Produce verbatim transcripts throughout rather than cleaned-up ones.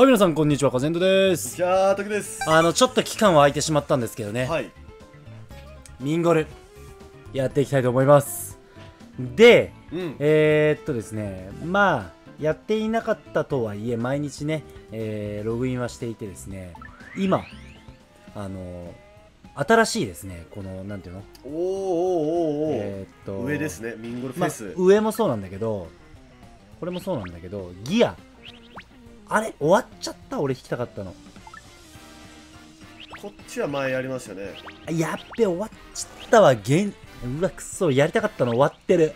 はい、皆さんこんにちは、かぜんとです。じゃあときです。あのちょっと期間は空いてしまったんですけどね、はい、ミンゴルやっていきたいと思います。で、うん、えーっとですねまあやっていなかったとはいえ毎日ね、えー、ログインはしていてですね、今あの新しいですね、このなんていうの、おーおーおーおー、えーっと上ですね、ミンゴルフェス、ま、上もそうなんだけどこれもそうなんだけど、ギアあれ終わっちゃった。俺引きたかったの。こっちは前やりましたね。やっべ、終わっちゃったわ。げんうわ、くそ、やりたかったの終わってる。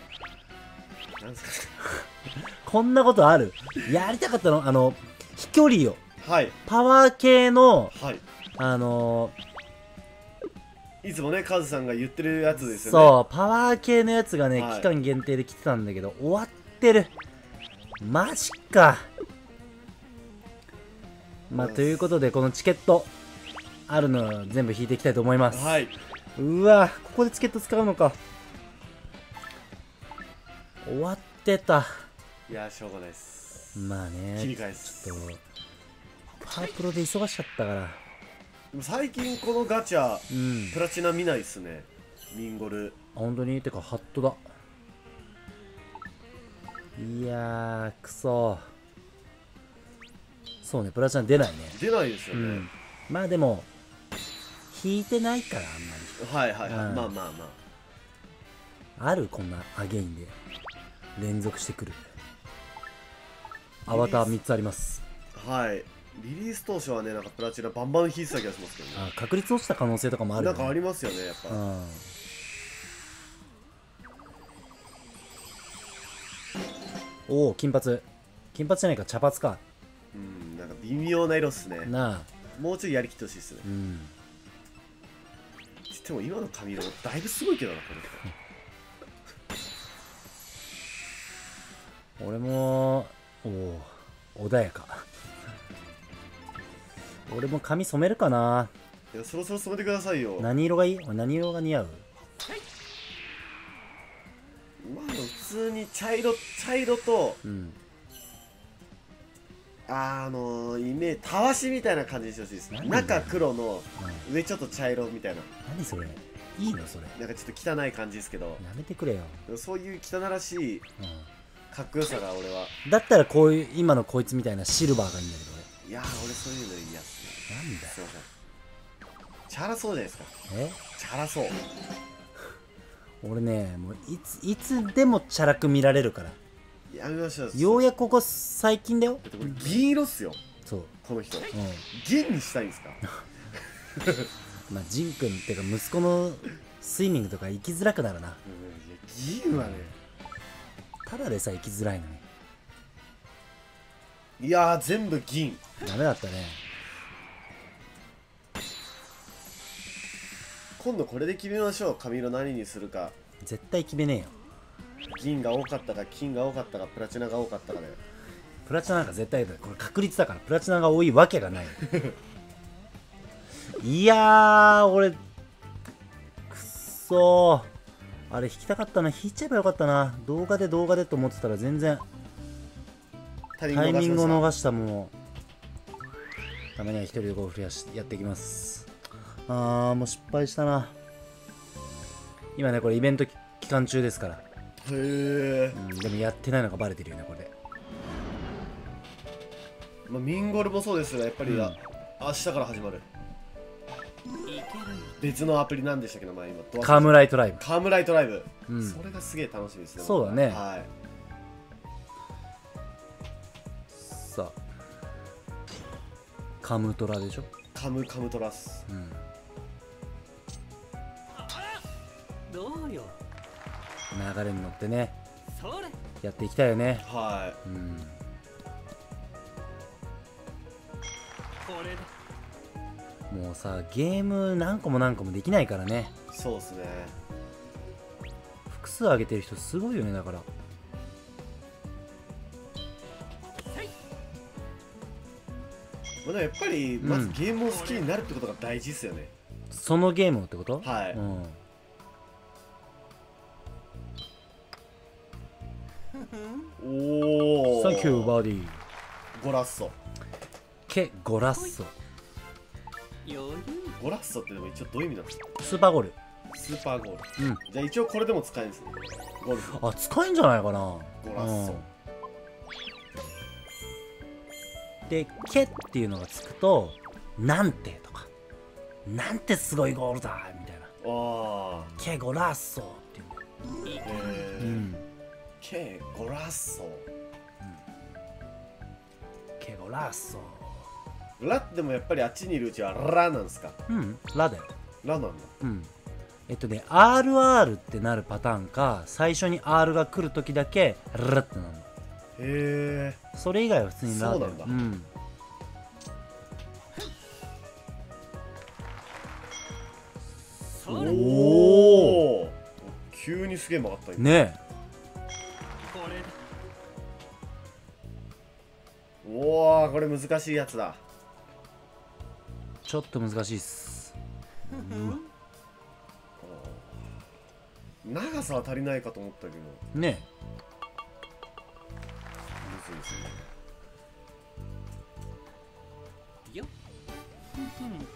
なんすかこんなことあるやりたかったの、あの飛距離を、はい、パワー系の、はい、あのー、いつもねカズさんが言ってるやつですよね。そう、パワー系のやつがね、はい、期間限定で来てたんだけど終わってる。マジか。まあ、ということでこのチケットあるの全部引いていきたいと思います。はい、うわ、ここでチケット使うのか。終わってた。いや、しょうがないです。まあね、切り返す。ちょっとパープロで忙しかったから。でも最近このガチャ、うん、プラチナ見ないっすね、ミンゴル。あ、本当に。てかハットだ。いやー、くそ。そうね、プラチナ出ないね。出ないですよね、うん、まあでも引いてないからあんまり。はいはいはい、うん、まあまあまあ、ある。こんなアゲインで連続してくるアバターみっつあります。はい、リリース当初はね、なんかプラチナバンバン引いてた気がしますけどね。あ、確率落ちた可能性とかもあるよね。なんかありますよね、やっぱ。うん、おお、金髪。金髪じゃないか、茶髪か。うん、なんか微妙な色っすね。なあ、もうちょいやりきってほしいっすね。うん、でも今の髪色もだいぶすごいけどな、これ俺もおお穏やか俺も髪染めるかな。いや、そろそろ染めてくださいよ。何色がいい？何色が似合う？まあ普通に茶色、茶色と、うん、あのイメージたわしみたいな感じにしてほしいですね。中黒の上ちょっと茶色みたいな。何それ、いいのそれ。なんかちょっと汚い感じですけど。やめてくれよ、そういう汚らしいかっこよさが。俺はだったらこういう今のこいつみたいなシルバーがいいんだけど。俺、いやー、俺そういうの嫌っすね。なんだよ、すいません。チャラそうじゃないですか。え、チャラそう俺ね、もういついつでもチャラく見られるから。やめましょう。ようやくここ最近だよ。だってこれ銀色っすよ。そう、この人、うん、銀にしたいんですかまあ仁君っていうか息子のスイミングとか行きづらくなるな。銀はね、ただでさえ行きづらいのに。いやー、全部銀ダメだったね。今度これで決めましょう、髪色何にするか。絶対決めねえよ。銀が多かったか、金が多かったか、プラチナが多かったかだよ。プラチナなんか絶対だよ、これ確率だから。プラチナが多いわけがないいやー、俺くっそー、あれ引きたかったな。引いちゃえばよかったな。動画で動画でと思ってたら全然タイミングを逃した。もうためには一人でゴールやしやっていきます。あー、もう失敗したな。今ね、これイベント期間中ですから。へー、うん、でもやってないのがバレてるよね、これで。まあ、ミンゴルもそうですが、やっぱり、うん、明日から始まる別のアプリなんでしたけど、まあ、今ドアカムライトライブ。カムライトライブ、うん、それがすげえ楽しみですね。そうだね、はい、さあカムトラでしょ。カムカムトラス、うん、どうよ、流れに乗ってね、やっていきたいよね。はい、うん、もうさ、ゲーム何個も何個もできないからね。そうっすね、複数上げてる人すごいよね。だからまだやっぱりまずゲームを好きになるってことが大事ですよね、うん、そのゲームをってこと。はい、うん、おお、サンキューバディ。ゴラッソ。ケ・ゴラッソ。ゴラッソってでも一応どういう意味なんですか？スーパーゴール。スーパーゴール。うん。じゃあ一応これでも使えるんですね。ゴルフ。あ、使えんじゃないかな。ゴラッソ。うん、で、ケっていうのがつくと、なんてとか、なんてすごいゴールだみたいな。ああ。ケ・ゴラッソっていう。へえ。うん。ケ・ゴラッソ。ケ・ゴラッソ。ラってでもやっぱりあっちにいるうちはラなんですか？うん、ラだよ。ラなんだ。うん。えっとね、アールアール ってなるパターンか、最初に アール が来るときだけラってなるの。へえ。それ以外は普通にラだよ。そうなんだ。うん。おお。急にすげえ曲がった今。ねえ。おお、これ難しいやつだ。ちょっと難しいっす。長さは足りないかと思ったけどね。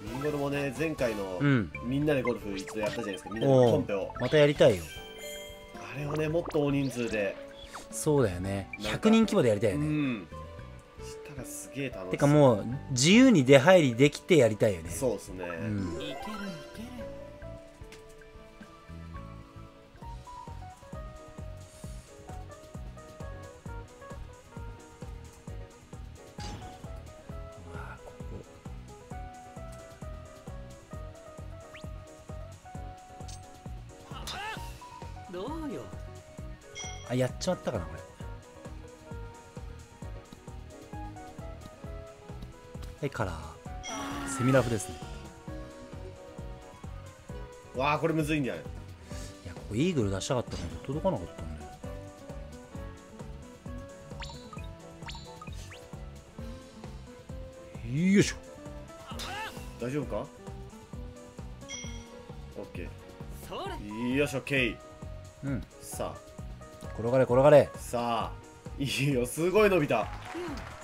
みんごろもね、前回のみんなでゴルフ一度やったじゃないですか。みんなでコンペをまたやりたいよ。あれをね、もっと大人数で。そうだよね、ひゃくにん規模でやりたいよね。うん、したらすげえ楽しい。てかもう自由に出入りできてやりたいよね。そうですね、うん、いけるいける。あ、やっちまったかなこれ。はい、カラーセミラフですね。わあ、これむずいんじゃない？いや、ここイーグル出したかったのに届かなかったんだよ。よいしょ。大丈夫か？オッケー。よいしょ、ケイ。うん。さあ。転がれ転がれ。さあ、いいよ。すごい伸びた。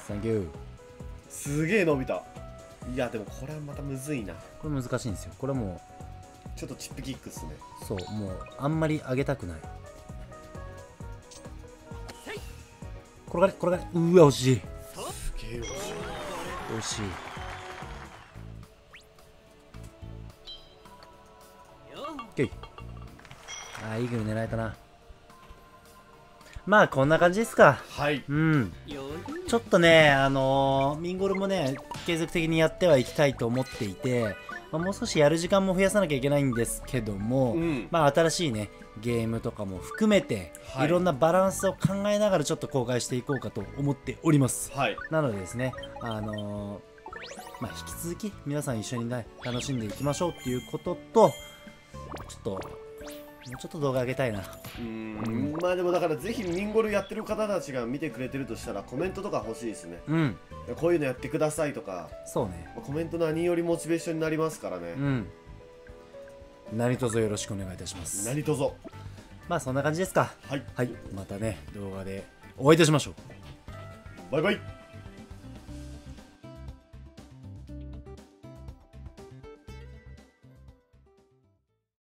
サンキュー。すげえ伸びた。いや、でもこれはまたむずいな。これ難しいんですよ。これもうちょっとチップキックっすね。そう、もうあんまり上げたくない。転がれ転がれ。うわ、惜しい。すげえ惜しい。惜しい。ああ、イーグル狙えたな。まあこんな感じですか。はい。うん。ちょっとね、あのー、ミンゴルもね、継続的にやってはいきたいと思っていて、まあ、もう少しやる時間も増やさなきゃいけないんですけども、うん、まあ新しいね、ゲームとかも含めて、はい、いろんなバランスを考えながらちょっと公開していこうかと思っております。はい。なのでですね、あのー、まあ引き続き皆さん一緒にね、楽しんでいきましょうっていうことと、ちょっと、もうちょっと動画上げたいな。うーん、まあでもだからぜひミンゴルやってる方たちが見てくれてるとしたらコメントとか欲しいですね。うん。こういうのやってくださいとか。そうね。コメント何よりモチベーションになりますからね。うん。何卒よろしくお願いいたします。何卒。まあそんな感じですか。はい。はい。またね、動画でお会いいたしましょう。バイバイ。